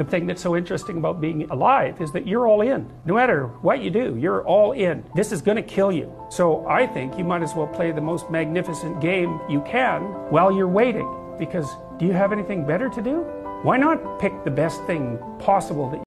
The thing that's so interesting about being alive is that you're all in. No matter what you do, you're all in. This is going to kill you. So I think you might as well play the most magnificent game you can while you're waiting. Because do you have anything better to do? Why not pick the best thing possible that you